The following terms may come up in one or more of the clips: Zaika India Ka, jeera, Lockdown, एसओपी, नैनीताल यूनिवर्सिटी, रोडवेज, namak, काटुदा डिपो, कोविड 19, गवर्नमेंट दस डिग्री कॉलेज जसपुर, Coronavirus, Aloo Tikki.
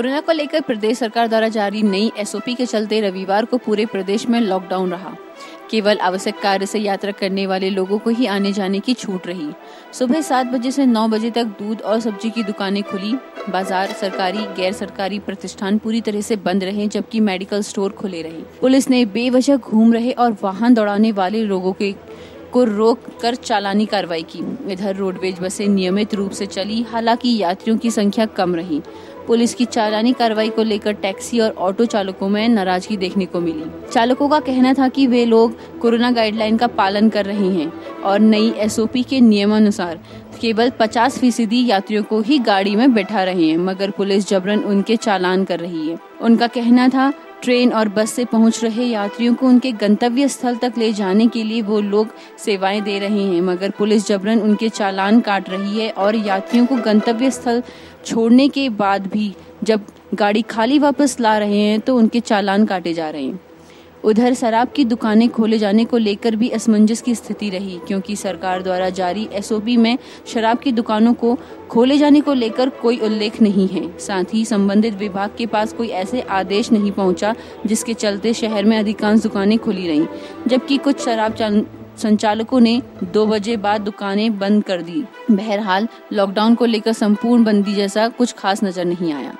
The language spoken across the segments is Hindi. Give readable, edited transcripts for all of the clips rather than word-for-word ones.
कोरोना को लेकर प्रदेश सरकार द्वारा जारी नई एसओपी के चलते रविवार को पूरे प्रदेश में लॉकडाउन रहा। केवल आवश्यक कार्य से यात्रा करने वाले लोगों को ही आने जाने की छूट रही। सुबह 7 बजे से 9 बजे तक दूध और सब्जी की दुकानें खुली। बाजार, सरकारी, गैर सरकारी प्रतिष्ठान पूरी तरह से बंद रहे, जबकि मेडिकल स्टोर खुले रहे। पुलिस ने बेवजह घूम रहे और वाहन दौड़ाने वाले लोगों को रोक कर चालानी कार्रवाई की। इधर रोडवेज बसें नियमित रूप से चली, हालांकि यात्रियों की संख्या कम रही। पुलिस की चालानी कार्रवाई को लेकर टैक्सी और ऑटो चालकों में नाराजगी देखने को मिली। चालकों का कहना था कि वे लोग कोरोना गाइडलाइन का पालन कर रहे हैं और नई एसओपी के नियमानुसार केवल 50% यात्रियों को ही गाड़ी में बैठा रहे हैं, मगर पुलिस जबरन उनके चालान कर रही है। उनका कहना था ट्रेन और बस से पहुंच रहे यात्रियों को उनके गंतव्य स्थल तक ले जाने के लिए वो लोग सेवाएं दे रहे हैं, मगर पुलिस जबरन उनके चालान काट रही है और यात्रियों को गंतव्य स्थल छोड़ने के बाद भी जब गाड़ी खाली वापस ला रहे हैं तो उनके चालान काटे जा रहे हैं। उधर शराब की दुकानें खोले जाने को लेकर भी असमंजस की स्थिति रही, क्योंकि सरकार द्वारा जारी एसओपी में शराब की दुकानों को खोले जाने को लेकर कोई उल्लेख नहीं है। साथ ही संबंधित विभाग के पास कोई ऐसे आदेश नहीं पहुंचा, जिसके चलते शहर में अधिकांश दुकानें खुली रहीं, जबकि कुछ शराब संचालकों ने 2 बजे बाद दुकानें बंद कर दी। बहरहाल लॉकडाउन को लेकर संपूर्ण बंदी जैसा कुछ खास नजर नहीं आया।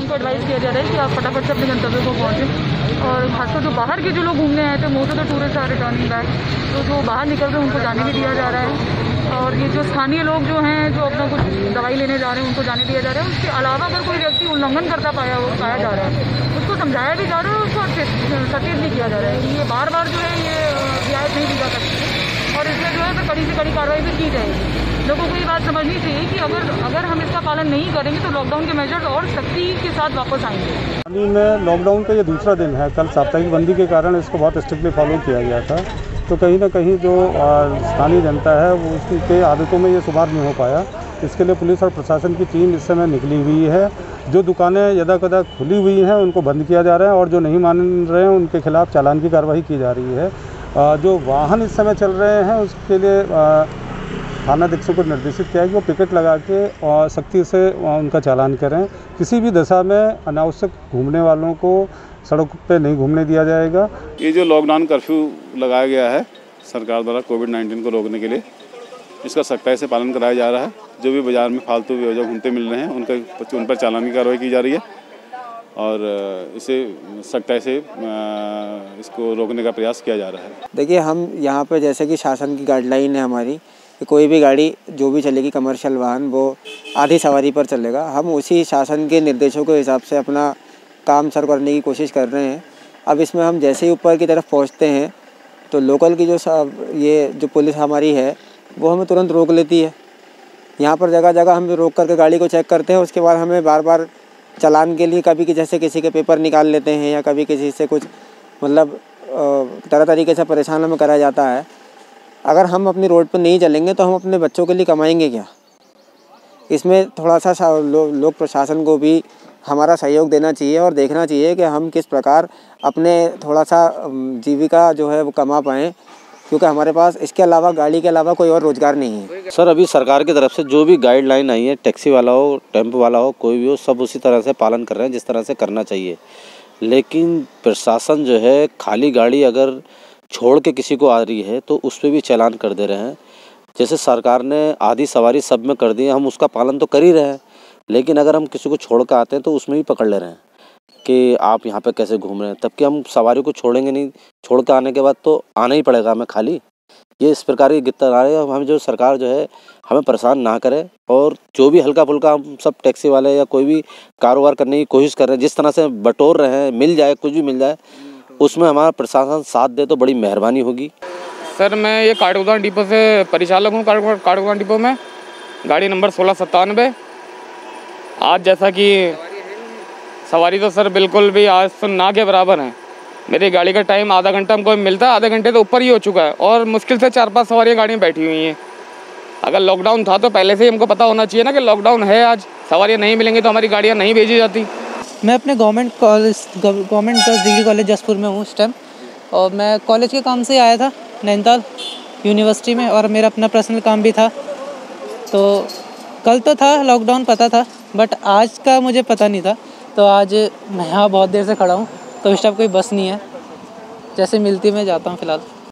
उनको एडवाइस किया जा रहा है कि आप फटाफट से अपने गंतव्य को पहुँचें, और खासकर जो बाहर के जो लोग घूमने आए थे, most of the tourist are returning back, तो जो बाहर निकल रहे हैं उनको जाने भी दिया जा रहा है। और ये जो स्थानीय लोग जो हैं, जो अपना कुछ दवाई लेने जा रहे हैं, उनको जाने दिया जा रहा है। उसके अलावा अगर कोई व्यक्ति उल्लंघन करता पाया जा रहा है, उसको समझाया भी जा रहा है और उसको सचेत भी किया जा रहा है कि ये बार बार जो है ये रियायत नहीं दी जा सकती है, और इसमें जो है तो कड़ी से कड़ी कार्रवाई भी की जाएगी। लोगों को ये बात समझनी चाहिए कि अगर हम इसका पालन नहीं करेंगे तो लॉकडाउन के मेजर्स और सख्ती के साथ वापस आएंगे। हाल में लॉकडाउन का ये दूसरा दिन है। कल साप्ताहिक बंदी के कारण इसको बहुत स्ट्रिक्टली फॉलो किया गया था, तो कहीं ना कहीं जो स्थानीय जनता है वो उसके आदतों में ये सुधार नहीं हो पाया। इसके लिए पुलिस और प्रशासन की टीम इस समय निकली हुई है। जो दुकानें यदा कदा खुली हुई हैं उनको बंद किया जा रहा है, और जो नहीं मान रहे हैं उनके खिलाफ चालान की कार्रवाई की जा रही है। जो वाहन इस समय चल रहे हैं उसके लिए थाना अधीक्षक को निर्देशित किया कि वो पिकेट लगा के और सख्ती से उनका चालान करें। किसी भी दशा में अनावश्यक घूमने वालों को सड़क पे नहीं घूमने दिया जाएगा। ये जो लॉकडाउन कर्फ्यू लगाया गया है सरकार द्वारा कोविड 19 को रोकने के लिए, इसका सख्ताई से पालन कराया जा रहा है। जो भी बाज़ार में फालतू बेवजह घूमते मिल रहे हैं उन पर चालान की कार्रवाई की जा रही है, और इसे सख्ताई से इसको रोकने का प्रयास किया जा रहा है। देखिए, हम यहाँ पर जैसे कि शासन की गाइडलाइन है हमारी, कोई भी गाड़ी जो भी चलेगी कमर्शियल वाहन वो आधी सवारी पर चलेगा। हम उसी शासन के निर्देशों के हिसाब से अपना काम सर करने की कोशिश कर रहे हैं। अब इसमें हम जैसे ही ऊपर की तरफ पहुंचते हैं तो लोकल की जो पुलिस हमारी है वो हमें तुरंत रोक लेती है। यहाँ पर जगह जगह हम रोक करके गाड़ी को चेक करते हैं। उसके बाद हमें बार बार चालान के लिए कभी जैसे किसी के पेपर निकाल लेते हैं या कभी किसी से कुछ मतलब तरह तरीके से परेशान हमें कराया जाता है। अगर हम अपनी रोड पर नहीं चलेंगे तो हम अपने बच्चों के लिए कमाएंगे क्या? इसमें थोड़ा सा लोग प्रशासन को भी हमारा सहयोग देना चाहिए और देखना चाहिए कि हम किस प्रकार अपने थोड़ा सा जीविका जो है वो कमा पाएँ, क्योंकि हमारे पास इसके अलावा गाड़ी के अलावा कोई और रोज़गार नहीं है। सर, अभी सरकार की तरफ से जो भी गाइडलाइन आई है, टैक्सी वाला हो, टेम्पो वाला हो, कोई भी हो, सब उसी तरह से पालन कर रहे हैं जिस तरह से करना चाहिए। लेकिन प्रशासन जो है खाली गाड़ी अगर छोड़ के किसी को आ रही है तो उस पर भी चालान कर दे रहे हैं। जैसे सरकार ने आधी सवारी सब में कर दी है, हम उसका पालन तो कर ही रहे हैं, लेकिन अगर हम किसी को छोड़ के आते हैं तो उसमें भी पकड़ ले रहे हैं कि आप यहाँ पे कैसे घूम रहे हैं, तब कि हम सवारी को छोड़ेंगे नहीं। छोड़ के आने के बाद तो आना ही पड़ेगा हमें खाली। ये इस प्रकार की गिरता आ रही है। हम जो सरकार जो है हमें परेशान ना करे, और जो भी हल्का फुल्का हम सब टैक्सी वाले या कोई भी कारोबार करने की कोशिश कर रहे हैं, जिस तरह से बटोर रहे हैं, मिल जाए कुछ भी मिल जाए, उसमें हमारा प्रशासन साथ दे तो बड़ी मेहरबानी होगी। सर, मैं ये काटुदा डिपो से परिचालक हूँ। काटुदा डिपो में गाड़ी नंबर 1697। आज जैसा कि सवारी तो सर बिल्कुल भी आज तो ना के बराबर है। मेरी गाड़ी का टाइम आधा घंटा हमको मिलता है, आधे घंटे तो ऊपर ही हो चुका है, और मुश्किल से 4-5 सवारियाँ गाड़ी में बैठी हुई हैं। अगर लॉकडाउन था तो पहले से ही हमको पता होना चाहिए ना कि लॉकडाउन है, आज सवारियाँ नहीं मिलेंगी तो हमारी गाड़ियाँ नहीं भेजी जाती। मैं अपने गवर्नमेंट 10 डिग्री कॉलेज जसपुर में हूँ इस टाइम, और मैं कॉलेज के काम से आया था नैनीताल यूनिवर्सिटी में, और मेरा अपना पर्सनल काम भी था, तो कल तो था लॉकडाउन पता था, बट आज का मुझे पता नहीं था। तो आज मैं यहाँ बहुत देर से खड़ा हूँ, तो इस टाइम कोई बस नहीं है। जैसे मिलती मैं जाता हूँ फ़िलहाल।